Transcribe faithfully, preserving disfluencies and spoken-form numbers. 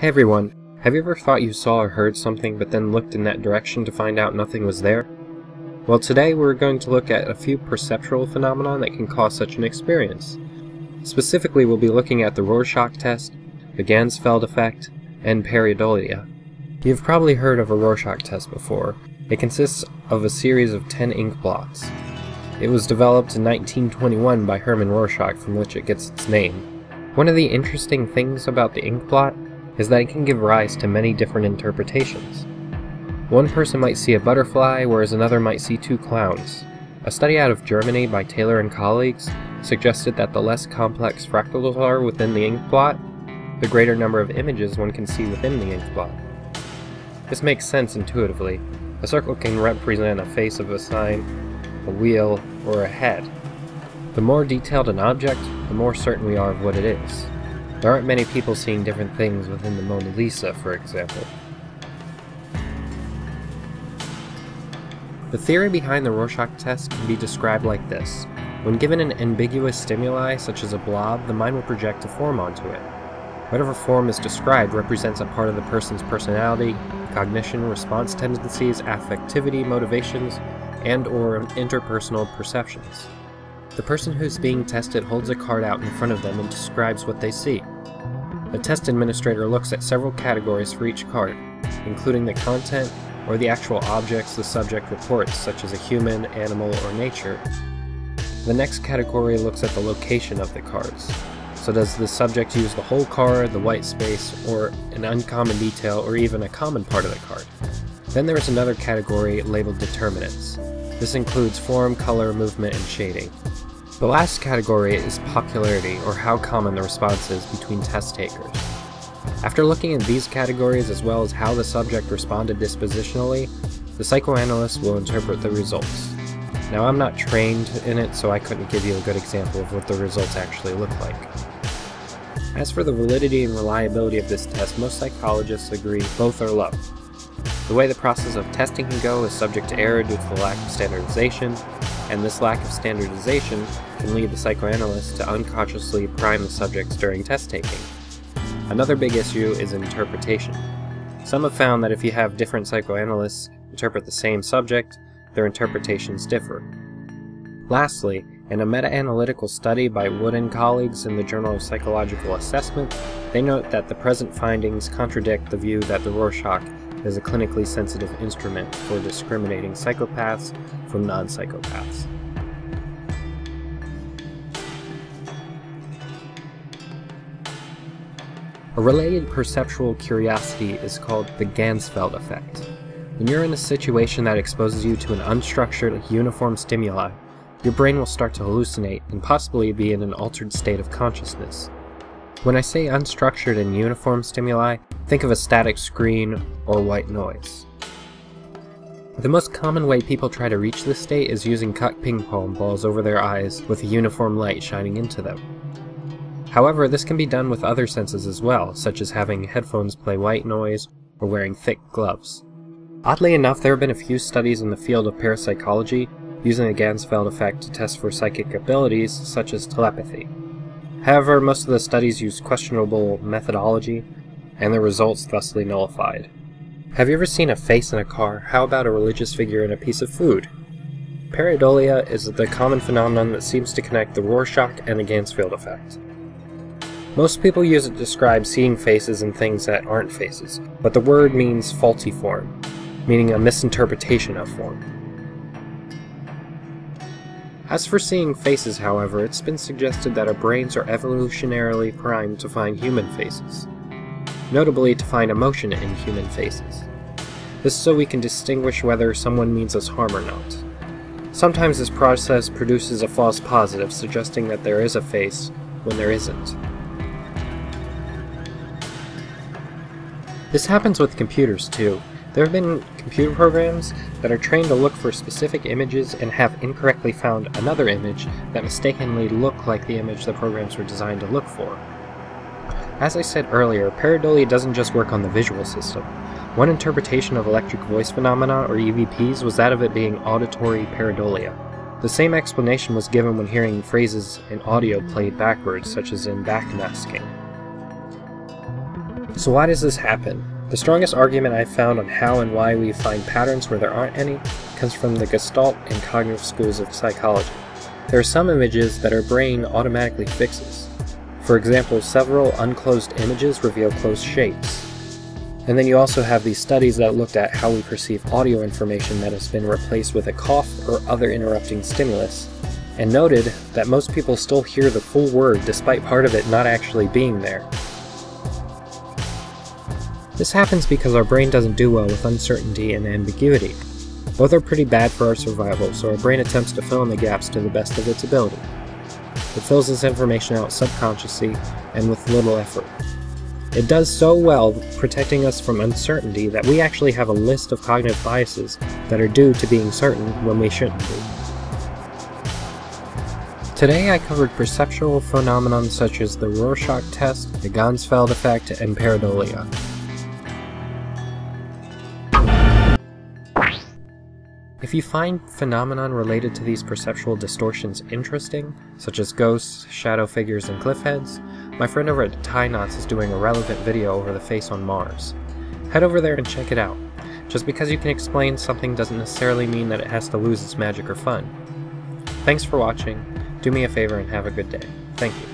Hey everyone, have you ever thought you saw or heard something but then looked in that direction to find out nothing was there? Well, today we're going to look at a few perceptual phenomena that can cause such an experience. Specifically, we'll be looking at the Rorschach Test, the Ganzfeld Effect, and pareidolia. You've probably heard of a Rorschach Test before. It consists of a series of ten ink blots. It was developed in nineteen twenty-one by Hermann Rorschach, from which it gets its name. One of the interesting things about the ink blot is that it can give rise to many different interpretations. One person might see a butterfly, whereas another might see two clowns. A study out of Germany by Taylor and colleagues suggested that the less complex fractals are within the ink blot, the greater number of images one can see within the ink blot. This makes sense intuitively. A circle can represent a face of a sign, a wheel, or a head. The more detailed an object, the more certain we are of what it is. There aren't many people seeing different things within the Mona Lisa, for example. The theory behind the Rorschach test can be described like this. When given an ambiguous stimuli, such as a blob, the mind will project a form onto it. Whatever form is described represents a part of the person's personality, cognition, response tendencies, affectivity, motivations, and/or interpersonal perceptions. The person who's being tested holds a card out in front of them and describes what they see. The test administrator looks at several categories for each card, including the content or the actual objects the subject reports, such as a human, animal, or nature. The next category looks at the location of the cards. So does the subject use the whole card, the white space, or an uncommon detail, or even a common part of the card? Then there is another category labeled determinants. This includes form, color, movement, and shading. The last category is popularity, or how common the response is between test takers. After looking at these categories as well as how the subject responded dispositionally, the psychoanalyst will interpret the results. Now, I'm not trained in it, so I couldn't give you a good example of what the results actually look like. As for the validity and reliability of this test, most psychologists agree both are low. The way the process of testing can go is subject to error due to the lack of standardization, and this lack of standardization can lead the psychoanalyst to unconsciously prime the subjects during test taking. Another big issue is interpretation. Some have found that if you have different psychoanalysts interpret the same subject, their interpretations differ. Lastly, in a meta-analytical study by Wood and colleagues in the Journal of Psychological Assessment, they note that the present findings contradict the view that the Rorschach is a clinically sensitive instrument for discriminating psychopaths from non-psychopaths. A related perceptual curiosity is called the Ganzfeld effect. When you're in a situation that exposes you to an unstructured, uniform stimuli, your brain will start to hallucinate and possibly be in an altered state of consciousness. When I say unstructured and uniform stimuli, think of a static screen or white noise. The most common way people try to reach this state is using cut ping pong balls over their eyes with a uniform light shining into them. However, this can be done with other senses as well, such as having headphones play white noise or wearing thick gloves. Oddly enough, there have been a few studies in the field of parapsychology using the Ganzfeld effect to test for psychic abilities such as telepathy. However, most of the studies use questionable methodology, and the results thusly nullified. Have you ever seen a face in a car? How about a religious figure in a piece of food? Pareidolia is the common phenomenon that seems to connect the Rorschach and the Ganzfeld effect. Most people use it to describe seeing faces and things that aren't faces, but the word means faulty form, meaning a misinterpretation of form. As for seeing faces, however, it's been suggested that our brains are evolutionarily primed to find human faces, notably to find emotion in human faces. This is so we can distinguish whether someone means us harm or not. Sometimes this process produces a false positive, suggesting that there is a face when there isn't. This happens with computers too. There have been computer programs that are trained to look for specific images and have incorrectly found another image that mistakenly looked like the image the programs were designed to look for. As I said earlier, pareidolia doesn't just work on the visual system. One interpretation of electric voice phenomena, or E V Ps, was that of it being auditory pareidolia. The same explanation was given when hearing phrases in audio played backwards, such as in backmasking. So why does this happen? The strongest argument I've found on how and why we find patterns where there aren't any comes from the Gestalt and cognitive schools of psychology. There are some images that our brain automatically fixes. For example, several unclosed images reveal closed shapes. And then you also have these studies that looked at how we perceive audio information that has been replaced with a cough or other interrupting stimulus, and noted that most people still hear the full word despite part of it not actually being there. This happens because our brain doesn't do well with uncertainty and ambiguity. Both are pretty bad for our survival, so our brain attempts to fill in the gaps to the best of its ability. It fills this information out subconsciously and with little effort. It does so well protecting us from uncertainty that we actually have a list of cognitive biases that are due to being certain when we shouldn't be. Today I covered perceptual phenomena such as the Rorschach Test, the Ganzfeld Effect, and pareidolia. If you find phenomenon related to these perceptual distortions interesting, such as ghosts, shadow figures, and cliffheads, my friend over at Ty Notts is doing a relevant video over the face on Mars. Head over there and check it out. Just because you can explain something doesn't necessarily mean that it has to lose its magic or fun. Thanks for watching, do me a favor and have a good day. Thank you.